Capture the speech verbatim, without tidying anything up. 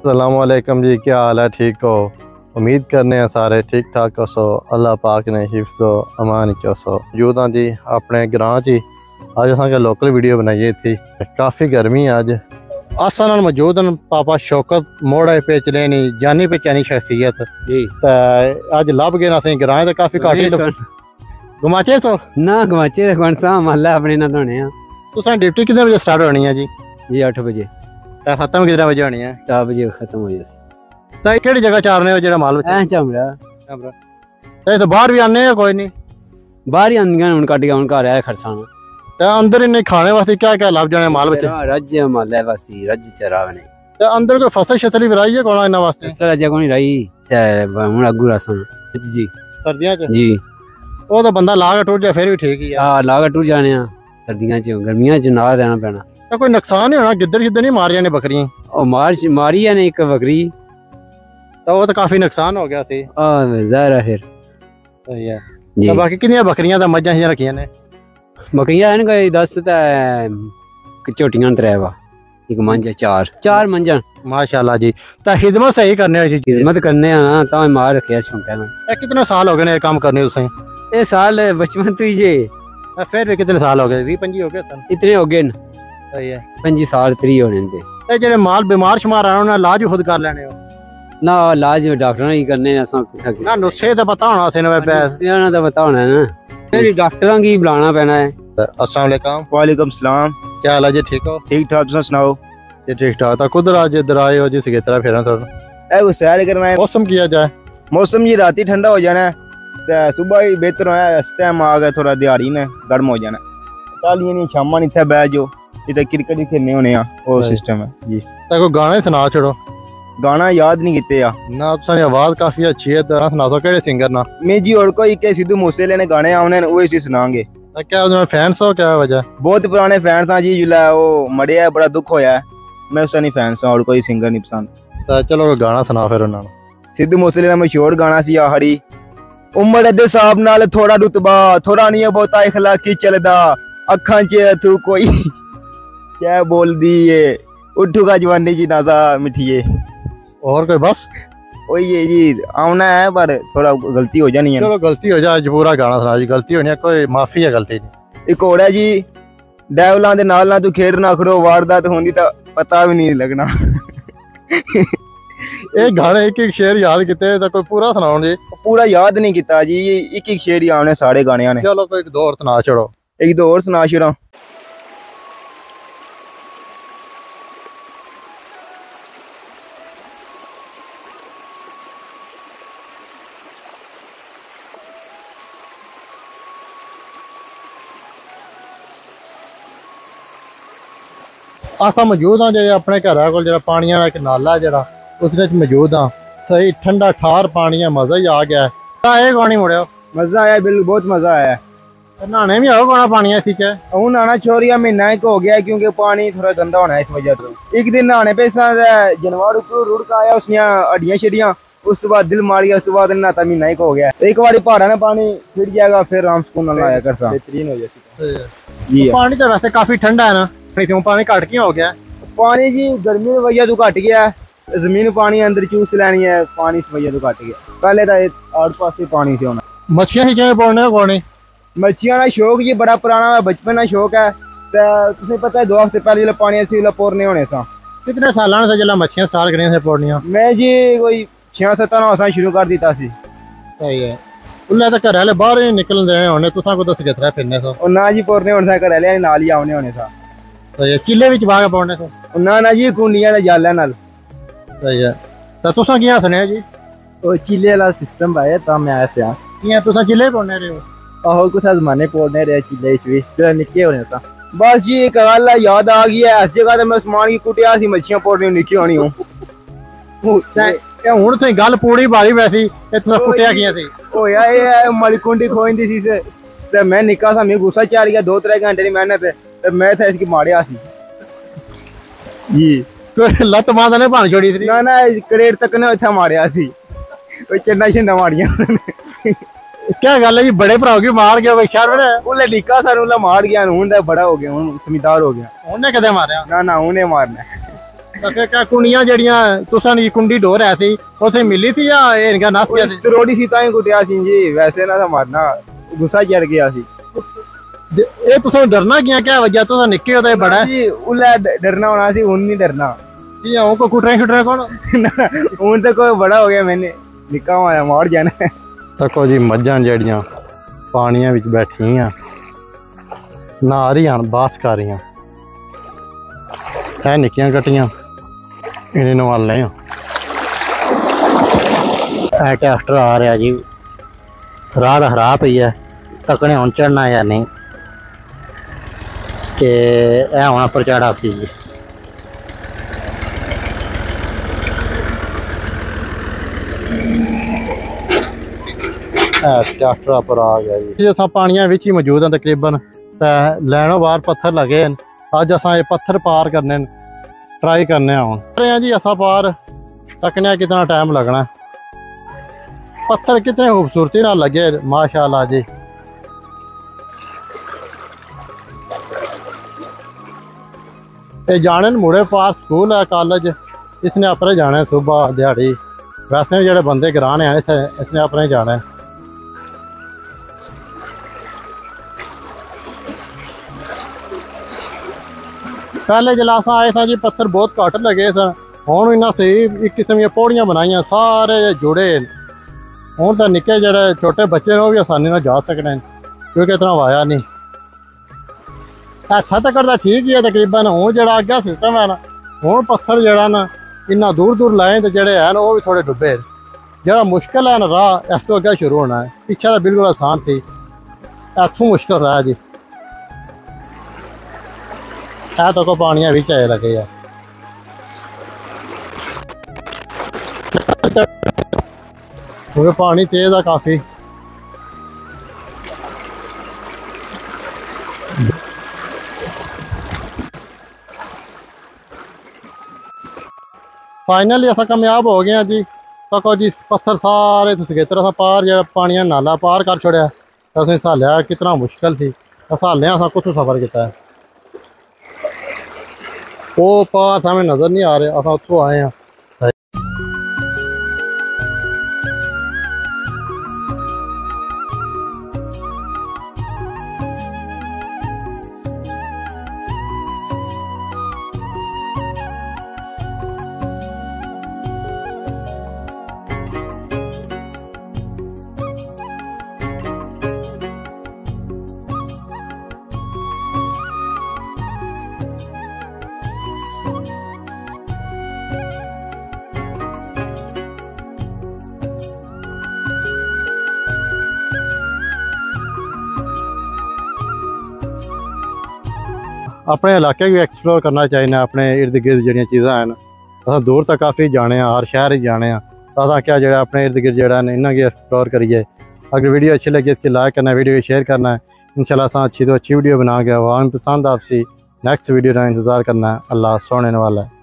अस्सलामुअलैकुम जी, क्या हाल है? ठीक हो? उम्मीद करने हैं सारे ठीक ठाक हो सो। अल्लाह पाक ने हिफ्ज़ो अमान चो सो। मौजूद हाँ जी अपने ग्रां जी। अज असां लोकल वीडियो बनाई थी, काफ़ी गर्मी है अज। अस मौजूद हैं पापा शौकत मोड़ पे चले नी जानी पहचानी शख्सियत जी। अज लभ गए असें ग्रां ते काफ़ी घट गवाचे सो ना गवाचे महला अपने ना धोने। तुसें ड्यूटी कितने बजे स्टार्ट होनी है जी? जी अठ बजे खत्म। कितने बजे होनी है? चार बजे खत्म हो जाए। तो केड़ी जगह चारने हो जेड़ा माल है? चमड़ा चमड़ा। तो तो बाहर भी आने है? कोई नहीं बाहर ही आंदियां उन काट के उन घर आया खरसाना। तो अंदर इने खाने वास्ते क्या क्या लाभ जाने माल बचे? रज माल है वास्ते रज चरावने। तो अंदर कोई फसल छतरी वराई है कोना इना वास्ते? सर अज कोनी रही हुन अगु रासन जी सर्दियां च जी। ओ तो बंदा लाग टूट जा फिर भी ठीक ही है। हां लाग टूट जाने सर्दियां च गर्मियां च ना रहना पैना। तो कोई नुकसान नहीं होना? गिद्दड़ गिद्दड़ नहीं मार जाने बकरियां? ओ मार मारी है ने एक बकरी। तो वो तो काफी नुकसान हो गया थी। ज़ाहिर है तो ये तो बाकी कितनी बकरियां दा मज्जां ही रखियां ने? बकरियां हैं कोई दस ते चोटियां त्रेवा एक मंजा चार चार मंजा माशाल्लाह जी। तो खिदमत सही करने जी खिदमत करने ना तो मार रखया शौक है ना। ए कितने साल हो गए ने काम करने तुसें? ए साल बचपन तो ही जे। फिर कितने साल हो गए? बीस पच्चीस हो गए सन इतने हो गए न। तो ये पच्चीस साल त्री होने ते। ए जेड़े माल बीमार शमार आना ना इलाज खुद कर लेने हो ना? इलाज डॉक्टर ही करने असां ना। नुस्खे दा पता होना असें ना पैसे ना दा पता होना ना। फिर डॉक्टरां की बुलाना पैना है। अस्सलाम वालेकुम। वालेकुम सलाम। क्या हाल है जी? ठीक हो? ठीक ठाक। तुस सुनाओ जी? ठीक ठाक। तो कुदर आज इधर आए हो जी? सगेतरा फेरा थोड़ा ए वो सैर करना है। मौसम किया जाए? मौसम जी रात ही ठंडा हो जाना है ते सुबह ही बेहतर होया। इस टाइम आ गया थोड़ा दिहाड़ी ने गर्म हो जाना। तालियां नहीं शामां इथे बैठ जाओ इथे क्रिकेट खेलने होने आ ओ सिस्टम है जी। तो कोई गाना सुना छोड़ो। गाना याद नहीं किते या ना। तुसारी आवाज काफी अच्छी है। तो सुनाओ केड़े सिंगर ना? मैं जी और कोई के सिद्धू मूसेवाले ने गाने आने ओए सी सुनांगे। तो क्या तुम फैंस हो? क्या वजह? बहुत पुराने फैंस हां जी। जुला ओ मड़या बड़ा दुख होया है। मैं उसका नहीं फैंस हां और कोई सिंगर नहीं पसंद। तो चलो गाना सुना फिर उन्हां नु। सिद्धू मूसेवाले ने मशहूर गाना सी आखरी उम्र दे हिसाब नाल थोड़ा रुतबा थोड़ा नहीं बहुता इखलाकी चलदा अखां च तू कोई क्या बोल दी ए उठूगा जवानी जी नाजा मिठिए। और कोई बस वही है जी। आना है पर थोड़ा गलती हो जानी है। चलो गलती हो जाए पूरा गाना सुना जी। गलती होनी है कोई माफी है गलती नहीं। एक और है जी डैवलों के नाल ना तू खेर ना खड़ो वारदात होंगी तो पता भी नहीं लगना। एक गाने एक एक शेर याद किते तो कोई पूरा सुनाओ जी। पूरा याद नहीं किता जी एक एक शेर ही आने सारे गाने ने। चलो कोई एक दो और सुना छोड़ो। एक दो और सुना छोड़ो। अस मौजूद हाँ जे अपने घर को जो पानी का एक नाला जरा उस मौजूद हाँ। सही ठंडा ठार पानी है। मज़ा ही आ गया है। आए कौन मुड़ो? मज़ा आया बिल्कुल बहुत मज़ा आया। नहाने भी आओ कौन पानी इसी है? हूँ नहाना छोरिया महीना एक हो गया क्योंकि पानी थोड़ा गंदा होना है इस वजह से। एक दिन नहाने पेसा जानवर उपर रुड़ के आया उसकी हड्डियाँ छिड़ियाँ उस तो बाद दिल मार गया। उस तो बाद नहाता महीना एक हो गया। एक बार पहाड़ा ने पानी छिड़ जाएगा फिर आराम सुकून आया कर सा बेहतरीन हो जाए जी। पानी तो वैसे काफ़ी ठंडा है ना। पानी घट क्यों हो गया? पानी जी गर्मी वजह तो घट गया। जमीन पानी अंदर चूस लेनी है पानी इस वजह तो घट गया। पहले तो आड़ पास पानी से होना। मछलियां पौने पौने मछलियां का शौक जी बड़ा पुराना बचपन का शौक है। तुम्हें पता है दो हफ्ते पहले जो पानी अस पौने होने सा। कितने साल जो मछलियां स्टार्ट करिया पौनिया? मैं जी कोई छह सत्त नौ साल शुरू कर दिता सी। सही है। उल्ले तो घर आले बाहर ही निकल देने होने। तुसा को दस कितने फिरने सो? ना जी पौने होने घर आले नाल ही आने होने सा। तो किले विच बाग पाने तो ना ना जी कुंडियां दे जाले नाल। सही है। तो तुसा किया सुने जी ओ चिल्ले वाला सिस्टम भाई तो मैं आया से किया। तुसा चिल्ले कोने रहे हो? आहो कुछ जमाने पोड़ने रहे चिल्ले इच भी जरा निक्के होने सा। बस जी एक गल याद आ गई है। इस जगह ते मैं उस्मान की कुटिया सी मछियां पोड़नी निक्की होनी हूं। हुन ते गल पूरी बारी वैसी ए तुसा कुटिया किया सी होया ए मरी कुंडी खोइंदी सी से ते मैं निक्का सा मैं गुस्सा चढ़ गया। दो त्रै घंटे दी मेहनत तो मैं था इसकी मारिया जी। कोई लत माता ने भान छोड़ी थी ना ना करेट तक ने इतना मारिया सी कोई चन्ना छन्ना मारिया। क्या गल है जी बड़े भरा की मार गया कोई शर्म है? उल्ले निक्का सन उल्ले मार गया। हूं बड़ा हो गया हूं समझदार हो गया। उन्हें कदे मारिया ना ना उन्हें मारना। कुंडियां जड़ियां तुसां दी कुंडी डोर ऐसी उसे मिली थी या इनका नस गया थी रोड़ी सी ताई कुटिया सी जी वैसे ना मारना गुस्सा चढ़ गया सी ए तुसां डरना क्या क्या वजह तुसां निक्के हो ते बड़ा जी उले डरना होना सी हुन नहीं डरना जी हां को कुटरा छुटरा कौन हुन ते कोई बड़ा हो गया मैंने निक्का मारा मार जाना तको जी मज्जां जड़ियां पानियां विच बैठियां ना आ रही हन बास कर रही हैं निक्कियां कटियां इन्हें नवाल लें ऐ ट्रैक्टर आ रहा जी राह हरा पई है तकने हूँ चढ़ना या नहीं ते ऐ होना पर चढ़ा सी जी ट्रैक्टर पर आ गया जी अस पानिया विच ही मौजूद हैं तकरीबन ते लैनों बार पत्थर लगे हैं अज अस ये पत्थर पार करने हैं ट्राई करने हैं जी असा पार तकने कितना टाइम लगना पत्थर कितने खूबसूरती ना लगे माशाल्लाह जी ये जाने मुड़े पास स्कूल है कॉलेज इसने अपने जाने सुबह दिहाड़ी वैसे जो बंदे ग्रां हैं इसने अपने जाने पहले जला अस आए स जी पत्थर बहुत घट लगे सन हूँ इन्ना सही एक किस्म दियां पौड़ियां बनाइया सारे जुड़े हूँ तो निक्के जोड़े छोटे बच्चे ने भी आसानी जा सकते हैं क्योंकि इतना वाया नहीं हथा तक तो ठीक ही है तकरीबन हूँ जो अगर सिस्टम है ना हूँ पत्थर जरा ना इन्ना दूर दूर लाए तो जोड़े है ना वह भी थोड़े डुब्बे जो मुश्किल है ना राह इस तो अगर शुरू होना है पिछे तो बिल्कुल आसान थी इतों मुश्किल रहा जी है तो को पानिया भी चाहे लगे है क्योंकि पानी तेज है काफी फाइनली असा कामयाब हो गए जी तको जी पत्थर सारे सगेतर अस पार जो पानिया नाला पार कर छोड़िया असें हालिया कितना मुश्किल थी अस हालिया अस कुछ सफर किया है वो पार सामने नजर नहीं आ रहे अस उतो आए हैं। अपने इलाके भी एक्सप्लोर करना चाहिए अपने इर्द गिर्द जो चीज़ा हैं अस दूर तक काफ़ी जाने हर शहर ही जाने अस क्या जो अपने इर्द गिर्द जो इन्हें भी एक्सप्लोर करिए। अगर वीडियो अच्छी लगी इसकी लाइक करना है वीडियो को शेयर करना है इंशाल्लाह अस अच्छी तो अच्छी वीडियो बना गया वहाँ पसंद आपसी नेक्स्ट वीडियो का इंतजार करना है अल्लाह सोने वाला है।